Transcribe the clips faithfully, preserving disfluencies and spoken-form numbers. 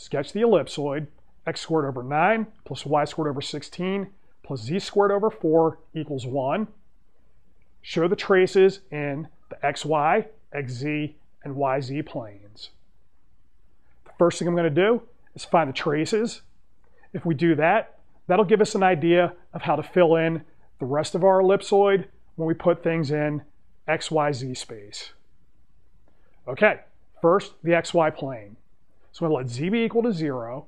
Sketch the ellipsoid, x squared over nine plus y squared over sixteen plus z squared over four equals one. Show the traces in the xy, xz, and yz planes. The first thing I'm going to do is find the traces. If we do that, that'll give us an idea of how to fill in the rest of our ellipsoid when we put things in xyz space. Okay, first the xy plane. So I'm going to let z be equal to zero.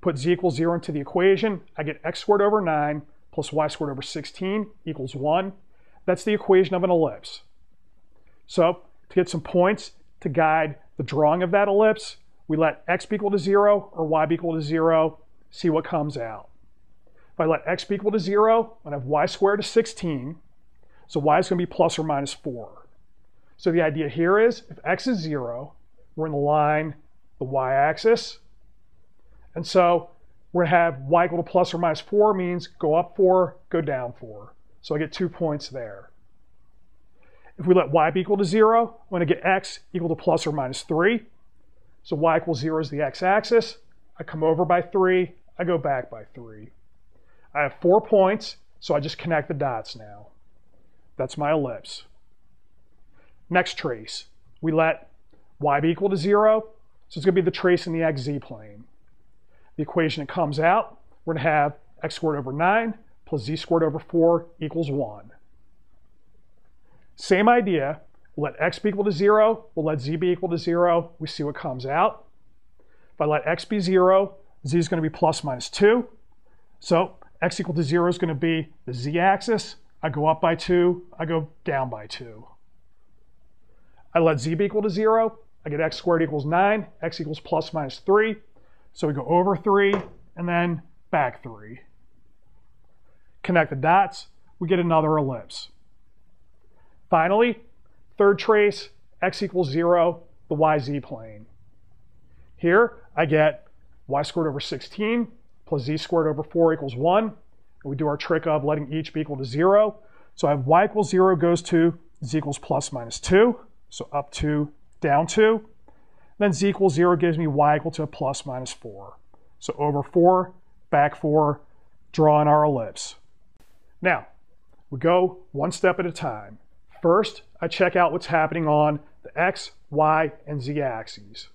Put z equals zero into the equation. I get x squared over nine plus y squared over sixteen equals one. That's the equation of an ellipse. So to get some points to guide the drawing of that ellipse, we let x be equal to zero or y be equal to zero, see what comes out. If I let x be equal to zero, I have y squared to sixteen, so y is going to be plus or minus four. So the idea here is if x is zero, we're in the line the y-axis, and so we're going to have y equal to plus or minus four means go up four, go down four. So I get two points there. If we let y be equal to zero, I'm going to get x equal to plus or minus three. So y equals zero is the x-axis. I come over by three. I go back by three. I have four points, so I just connect the dots now. That's my ellipse. Next trace. We let y be equal to zero, so it's going to be the trace in the xz plane. The equation that comes out, we're going to have x squared over nine plus z squared over four equals one. Same idea, let x be equal to zero, we'll let z be equal to zero, we see what comes out. If I let x be zero, z is going to be plus minus two. So x equal to zero is going to be the z-axis, I go up by two, I go down by two. I let z be equal to zero, I get x squared equals nine, x equals plus minus three, so we go over three and then back three. Connect the dots, we get another ellipse. Finally, third trace, x equals zero, the yz plane. Here, I get y squared over sixteen plus z squared over four equals one. And we do our trick of letting each be equal to zero. So I have y equals zero goes to z equals plus minus two, so up two, down two. Then z equals zero gives me y equal to plus minus four. So over four, back four, draw in our ellipse. Now, we go one step at a time. First, I check out what's happening on the x, y, and z axes.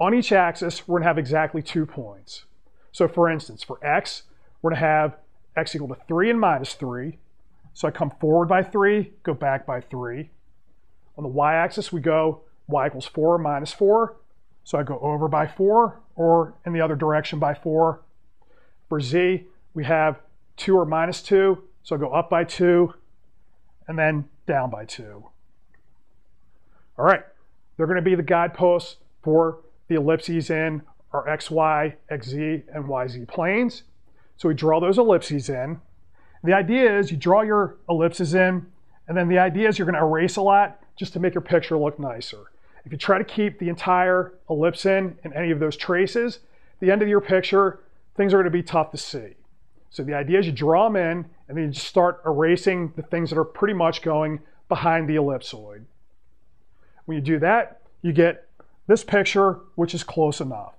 On each axis, we're going to have exactly two points. So for instance, for x, we're going to have x equal to three and minus three. So I come forward by three, go back by three. On the y-axis, we go y equals four minus four. So I go over by four, or in the other direction by four. For z, we have two or minus two, so I go up by two, and then down by two. All right, they're going to be the guideposts for the ellipses in our xy, xz, and yz planes. So we draw those ellipses in. The idea is you draw your ellipses in, and then the idea is you're going to erase a lot just to make your picture look nicer. If you try to keep the entire ellipse in in any of those traces, at the end of your picture, things are going to be tough to see. So the idea is you draw them in, and then you just start erasing the things that are pretty much going behind the ellipsoid. When you do that, you get this picture, which is close enough.